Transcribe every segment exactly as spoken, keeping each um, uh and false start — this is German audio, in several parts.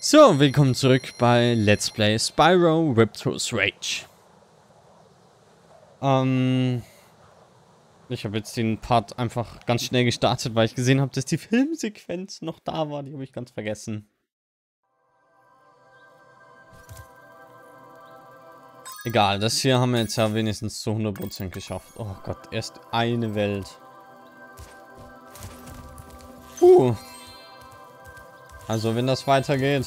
So, willkommen zurück bei Let's Play Spyro Ripto's Rage. Ähm... Ich habe jetzt den Part einfach ganz schnell gestartet, weil ich gesehen habe, dass die Filmsequenz noch da war. Die habe ich ganz vergessen. Egal, das hier haben wir jetzt ja wenigstens zu hundert Prozent geschafft. Oh Gott, erst eine Welt. Puh. Also wenn das weitergeht,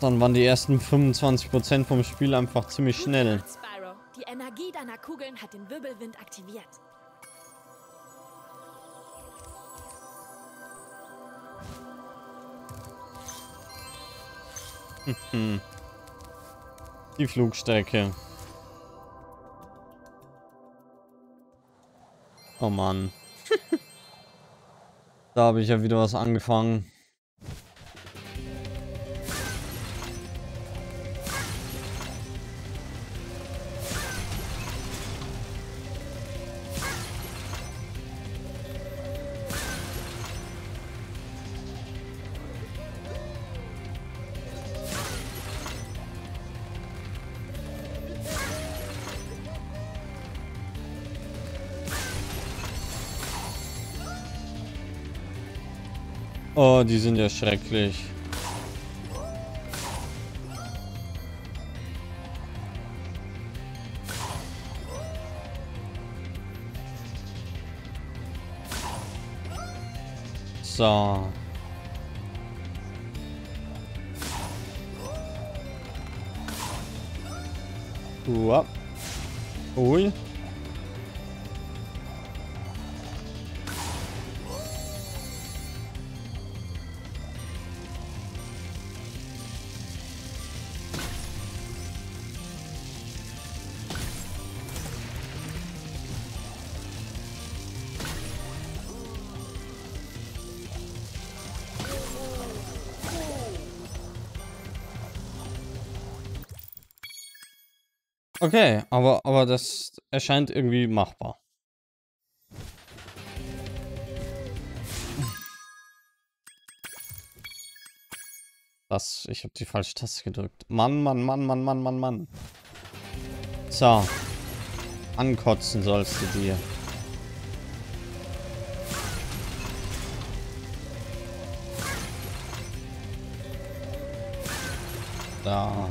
dann waren die ersten fünfundzwanzig Prozent vom Spiel einfach ziemlich schnell. Die Energie deiner Kugeln hat den Wirbelwind aktiviert. Die Flugstrecke. Oh Mann. Da habe ich ja wieder was angefangen. Oh, die sind ja schrecklich. So. Uah. Ui. Okay, aber, aber das erscheint irgendwie machbar. Was? Ich habe die falsche Taste gedrückt. Mann, Mann, Mann, Mann, Mann, Mann, Mann. So. Ankotzen sollst du dir. Da.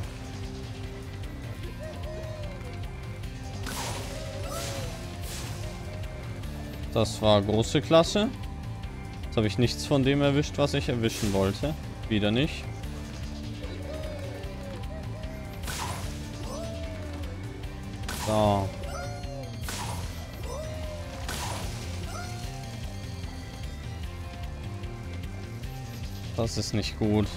Das war große Klasse. Jetzt habe ich nichts von dem erwischt, was ich erwischen wollte. Wieder nicht. So. Das ist nicht gut.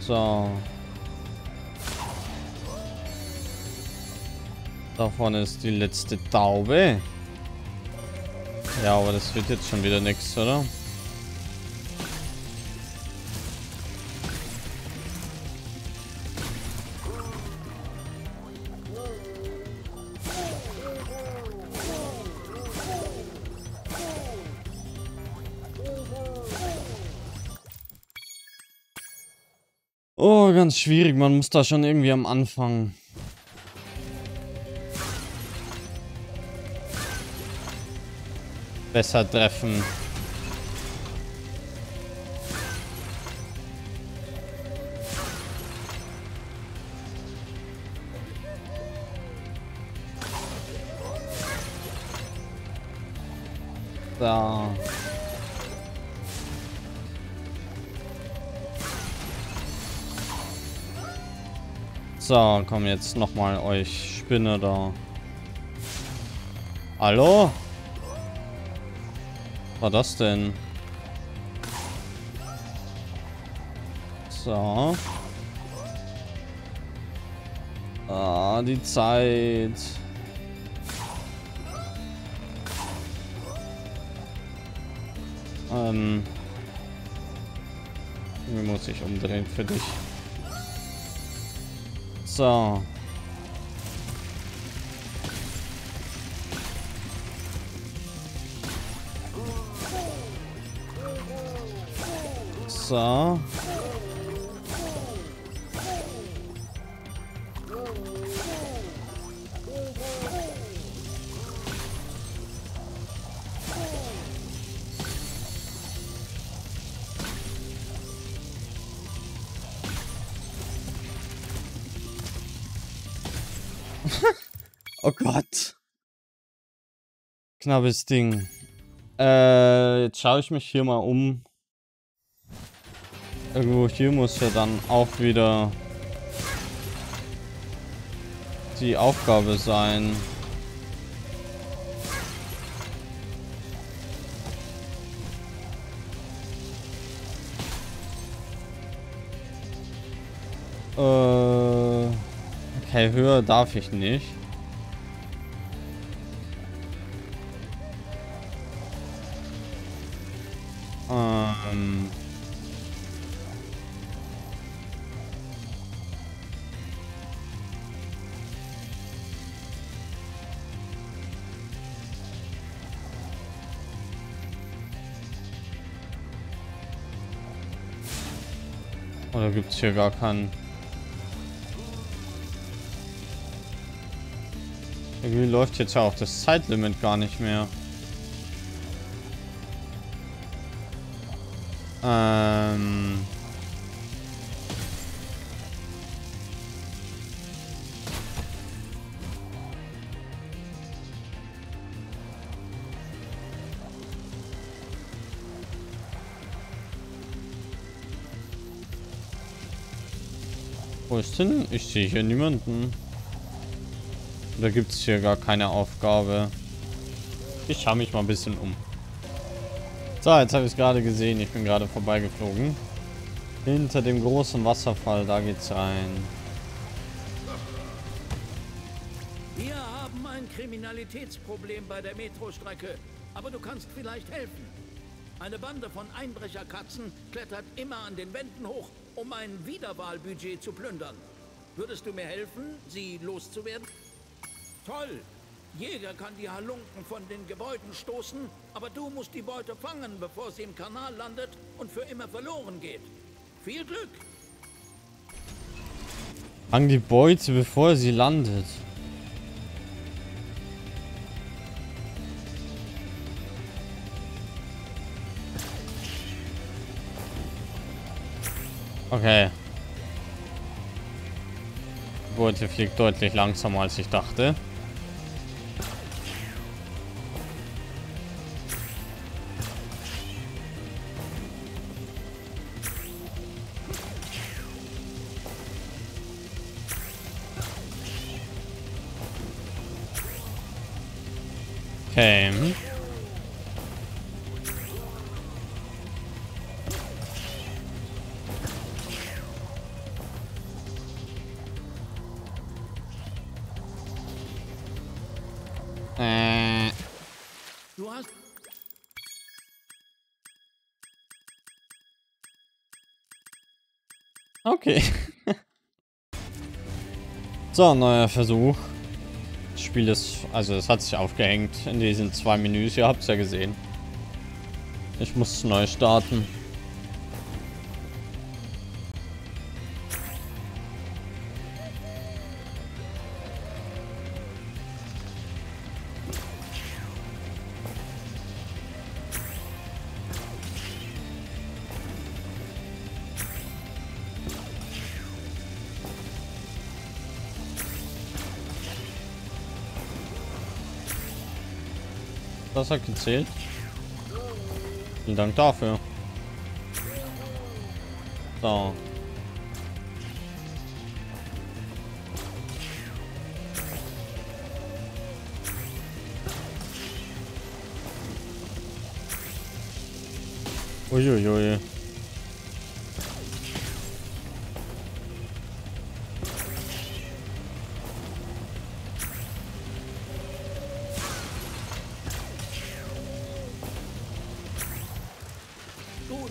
So. Da vorne ist die letzte Taube. Ja, aber das wird jetzt schon wieder nichts, oder? Oh, ganz schwierig. Man muss da schon irgendwie am Anfang. Besser treffen. Da. So, komm jetzt nochmal euch Spinne da. Hallo? Was war das denn? So. Ah, die Zeit. Ähm, ich muss ich umdrehen für dich. So. So. Oh Gott. Knappes Ding. Äh, jetzt schaue ich mich hier mal um. Irgendwo hier muss ja dann auch wieder die Aufgabe sein. Äh, okay, höher darf ich nicht. Ähm... Oder gibt es hier gar keinen? Irgendwie läuft jetzt ja auch das Zeitlimit gar nicht mehr. Ähm. Wo ist denn? Ich sehe hier niemanden. Da gibt es hier gar keine Aufgabe. Ich schaue mich mal ein bisschen um. So, jetzt habe ich es gerade gesehen. Ich bin gerade vorbeigeflogen. Hinter dem großen Wasserfall, da geht's rein. Wir haben ein Kriminalitätsproblem bei der Metrostrecke, aber du kannst vielleicht helfen. Eine Bande von Einbrecherkatzen klettert immer an den Wänden hoch, um ein Wiederwahlbudget zu plündern. Würdest du mir helfen, sie loszuwerden? Toll! Jäger kann die Halunken von den Gebäuden stoßen, aber du musst die Beute fangen, bevor sie im Kanal landet und für immer verloren geht. Viel Glück! Fang die Beute, bevor sie landet. Okay. Die Beute fliegt deutlich langsamer, als ich dachte. Okay. Okay. So, neuer Versuch. Das Spiel ist, also es hat sich aufgehängt in diesen zwei Menüs, ihr habt es ja gesehen. Ich muss neu starten. Das hat gezählt. Vielen Dank dafür. So. Uiuiui.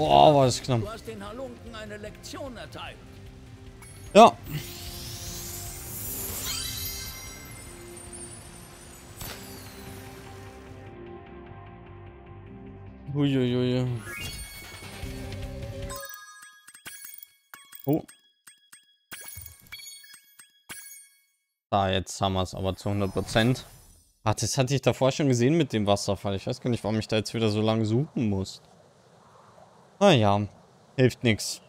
Boah, war das knapp. Du hast den Halunken eine Lektion erteilt. Ja. Uiuiui. Oh. Da, jetzt haben wir es aber zu hundert Prozent. Ach, das hatte ich davor schon gesehen mit dem Wasserfall. Ich weiß gar nicht, warum ich da jetzt wieder so lange suchen muss. Naja, hilft nichts.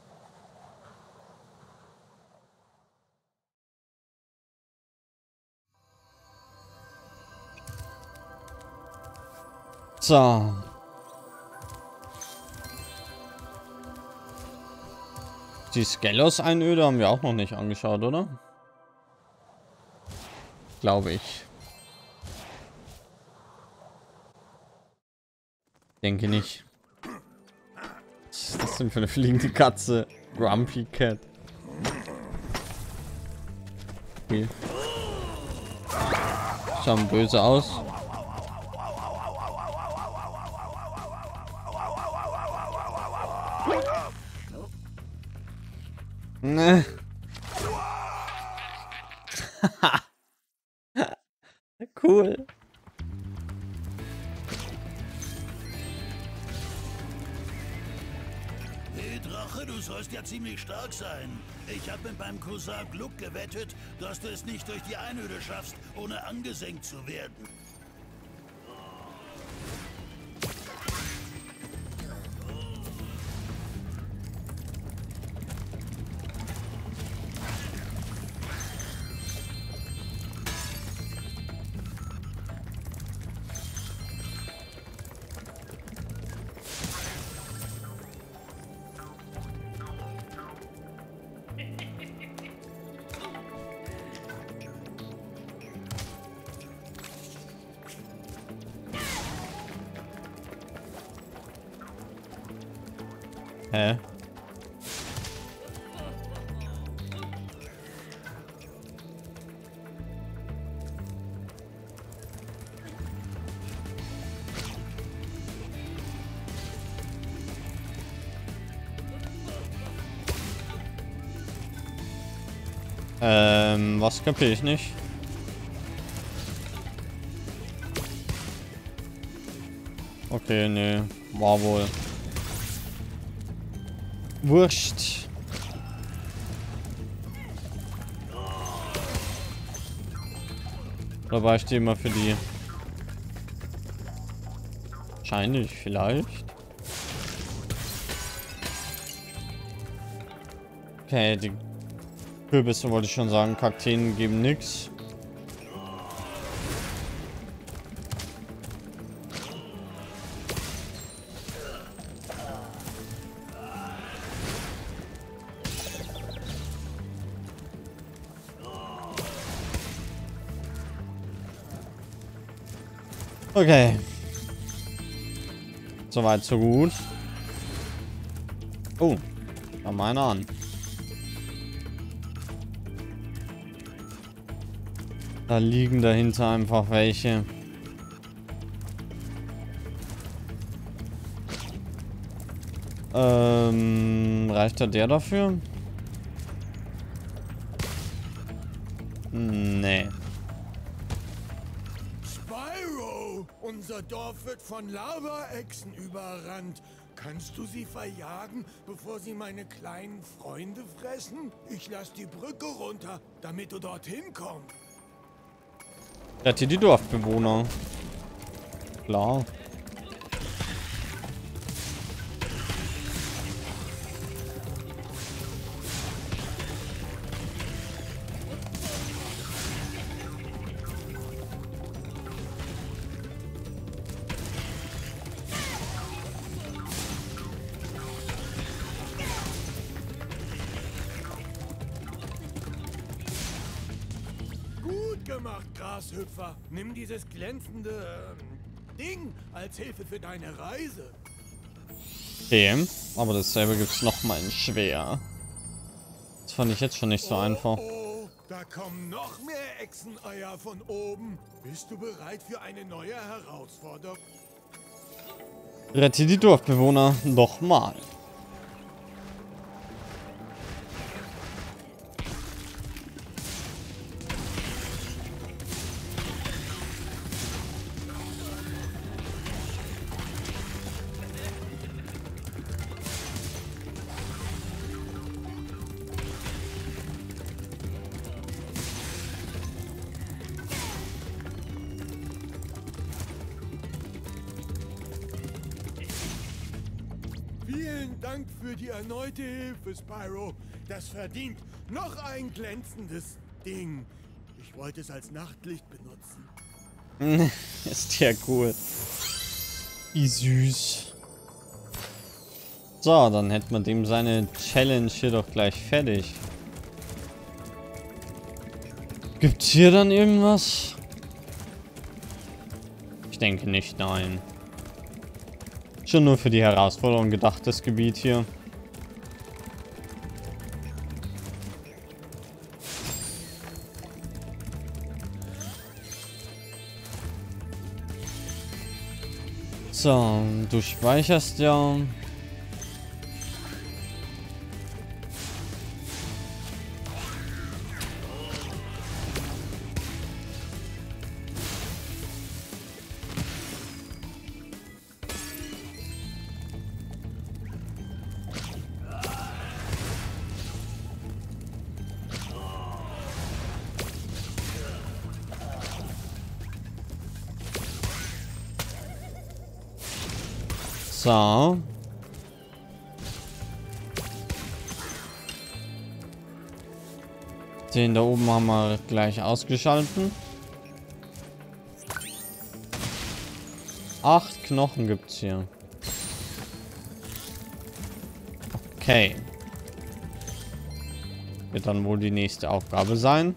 So. Die Skelos-Einöde haben wir auch noch nicht angeschaut, oder? Glaube ich. Denke nicht. Was ist das denn für eine fliegende Katze? Grumpy Cat. Okay. Schauen böse aus. Ne. Cool. Hey Drache, du sollst ja ziemlich stark sein. Ich habe mit meinem Cousin Gluck gewettet, dass du es nicht durch die Einöde schaffst, ohne angesenkt zu werden. Hä? Ähm, was kapiere ich nicht? Okay, nee, war wohl. Wurscht. Da war ich die immer für die. Wahrscheinlich, vielleicht. Okay, die Kürbisse wollte ich schon sagen. Kakteen geben nichts. Okay. Soweit, so gut. Oh, war meiner an. Da liegen dahinter einfach welche. Ähm, reicht da der dafür? Nee. Unser Dorf wird von Lavaechsen überrannt. Kannst du sie verjagen, bevor sie meine kleinen Freunde fressen? Ich lasse die Brücke runter, damit du dorthin kommst. Das hier die Dorfbewohner. Klar. Gemacht, Grashüpfer. Nimm dieses glänzende ähm, Ding als Hilfe für deine Reise. Okay, aber dasselbe gibt's noch mal in schwer. Das fand ich jetzt schon nicht so oh, einfach. Oh, da kommen noch mehr Echseneier von oben. Bist du bereit für eine neue Herausforderung? Rette die Dorfbewohner nochmal. Dank für die erneute Hilfe, Spyro. Das verdient noch ein glänzendes Ding. Ich wollte es als Nachtlicht benutzen. Ist ja cool. Wie süß. So, dann hätten wir dem seine Challenge hier doch gleich fertig. Gibt's hier dann irgendwas? Ich denke nicht, nein. Schon nur für die Herausforderung gedacht, das Gebiet hier. So, du speicherst ja. So. Den da oben haben wir gleich ausgeschalten. Acht Knochen gibt's hier. Okay. Wird dann wohl die nächste Aufgabe sein.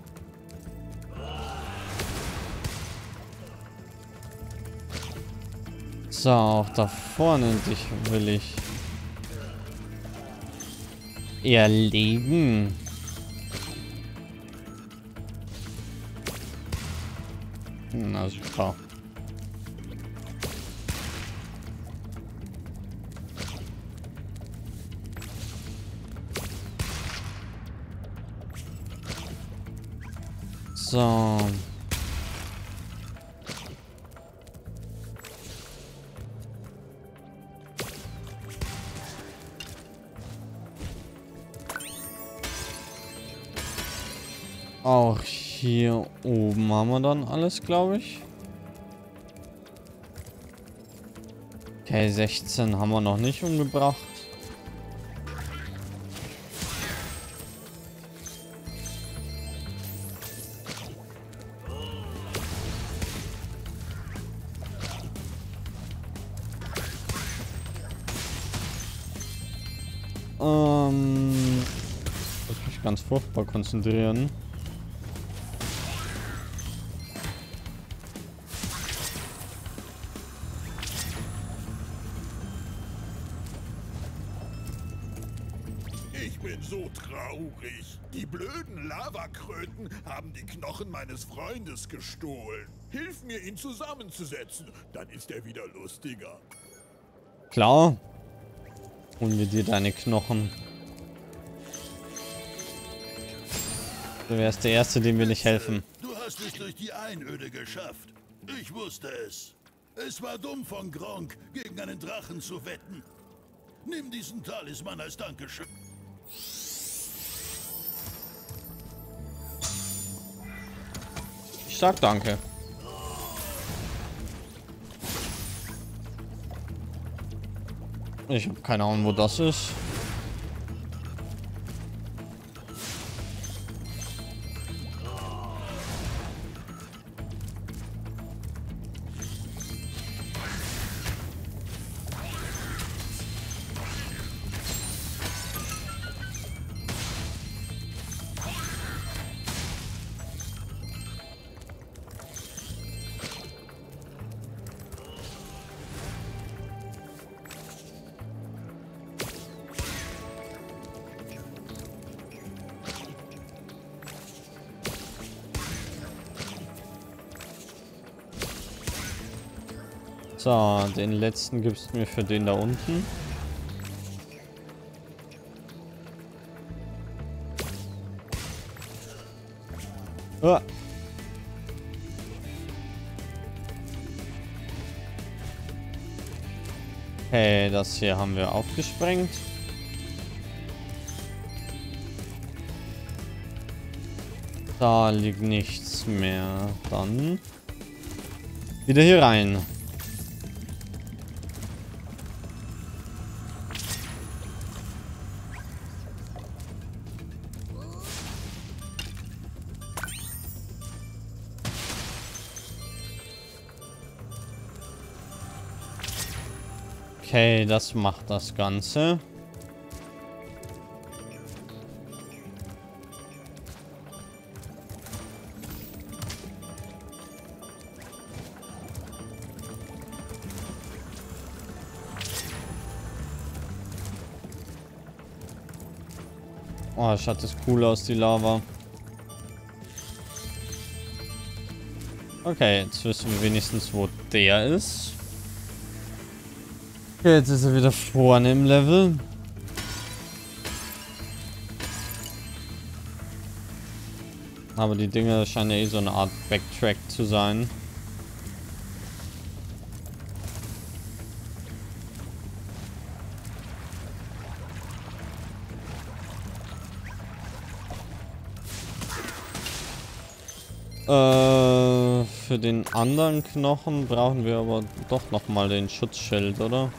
So, auch da vorne dich will ich erlegen. Na super. So. Auch hier oben haben wir dann alles, glaube ich. Okay, sechzehn haben wir noch nicht umgebracht. Ähm, ich muss mich ganz furchtbar konzentrieren. Ich bin so traurig. Die blöden Lavakröten haben die Knochen meines Freundes gestohlen. Hilf mir, ihn zusammenzusetzen, dann ist er wieder lustiger. Klar. Holen wir dir deine Knochen. Du wärst der Erste, dem wir nicht helfen. Du hast es durch die Einöde geschafft. Ich wusste es. Es war dumm von Gronkh, gegen einen Drachen zu wetten. Nimm diesen Talisman als Dankeschön. Ich sag danke. Ich habe keine Ahnung, wo das ist. So, den letzten gibst du mir für den da unten. Ah. Okay, das hier haben wir aufgesprengt. Da liegt nichts mehr. Dann wieder hier rein. Okay, das macht das Ganze. Oh, schaut das cool aus, die Lava. Okay, jetzt wissen wir wenigstens, wo der ist. Okay, jetzt ist er wieder vorne im Level. Aber die Dinger scheinen ja eh so eine Art Backtrack zu sein. Äh, für den anderen Knochen brauchen wir aber doch nochmal den Schutzschild, oder?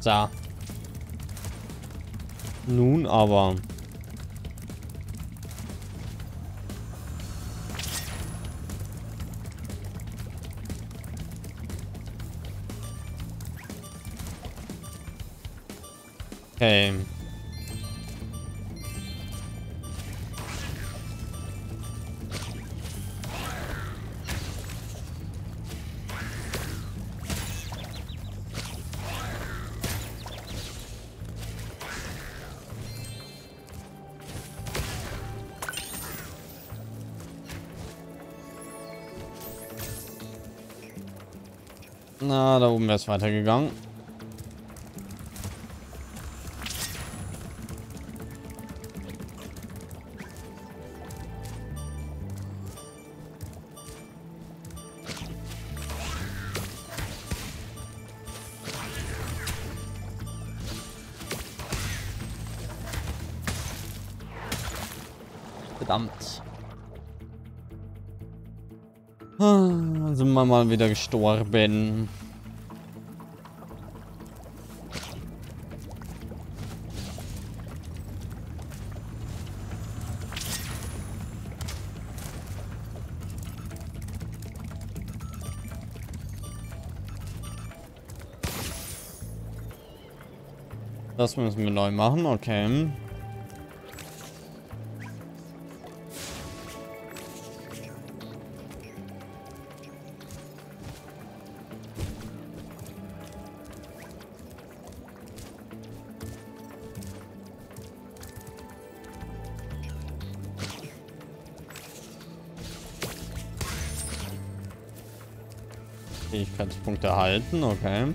So. Nun aber. Okay. Na, da oben wäre es weitergegangen. Verdammt. Sind wir mal wieder gestorben. Das müssen wir neu machen, okay. Fähigkeitspunkte erhalten, okay.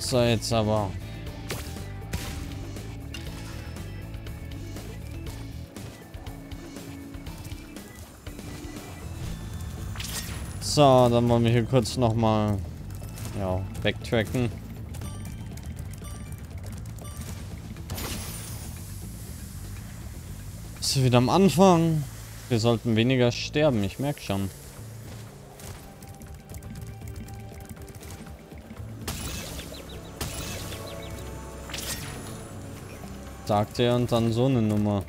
So, jetzt aber. So, dann wollen wir hier kurz nochmal, ja, backtracken. Wieder am Anfang. Wir sollten weniger sterben, ich merke schon. Sagt er und dann so eine Nummer.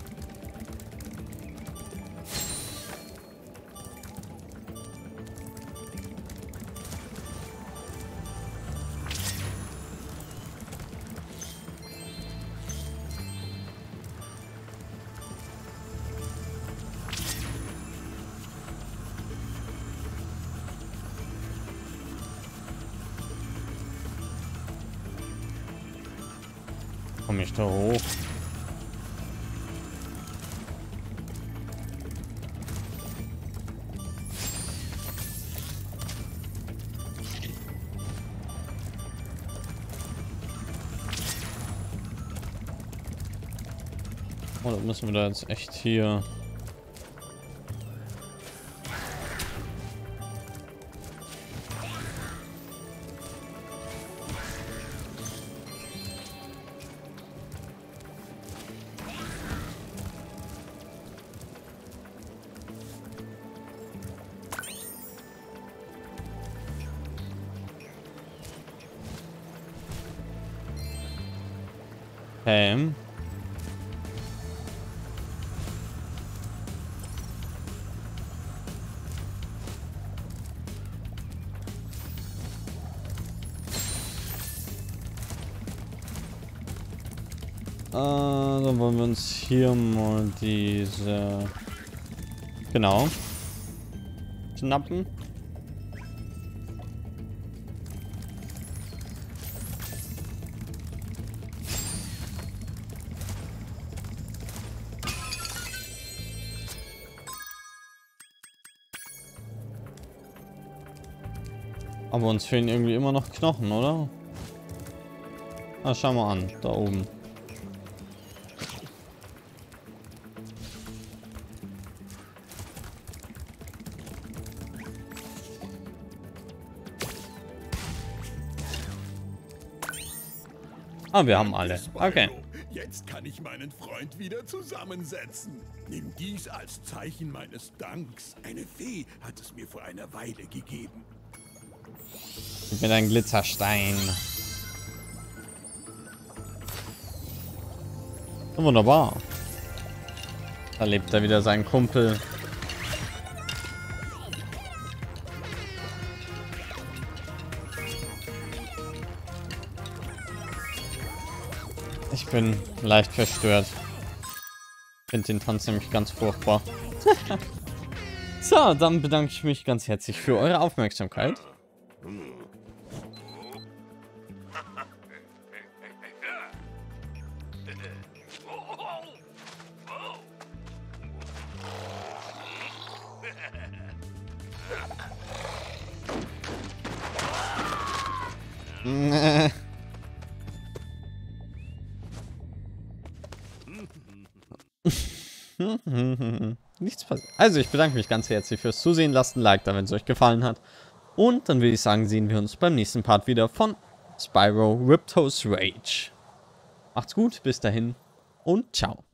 Komme ich da hoch? Oder müssen wir da jetzt echt hier? Helm. Also wollen wir uns hier mal diese... Genau. Schnappen. Aber uns fehlen irgendwie immer noch Knochen, oder? Na, schau mal an, da oben. Ah, wir haben alle. Okay. Jetzt kann ich meinen Freund wieder zusammensetzen. Nimm dies als Zeichen meines Danks. Eine Fee hat es mir vor einer Weile gegeben. Gib mir deinen Glitzerstein. Oh, wunderbar. Da lebt er wieder seinen Kumpel. Ich bin leicht verstört. Finde den Tanz nämlich ganz furchtbar. So, dann bedanke ich mich ganz herzlich für eure Aufmerksamkeit. Nichts passiert. Also ich bedanke mich ganz herzlich fürs Zusehen. Lasst ein Like da, wenn es euch gefallen hat. Und dann würde ich sagen, sehen wir uns beim nächsten Part wieder von Spyro Ripto's Rage. Macht's gut, bis dahin und ciao.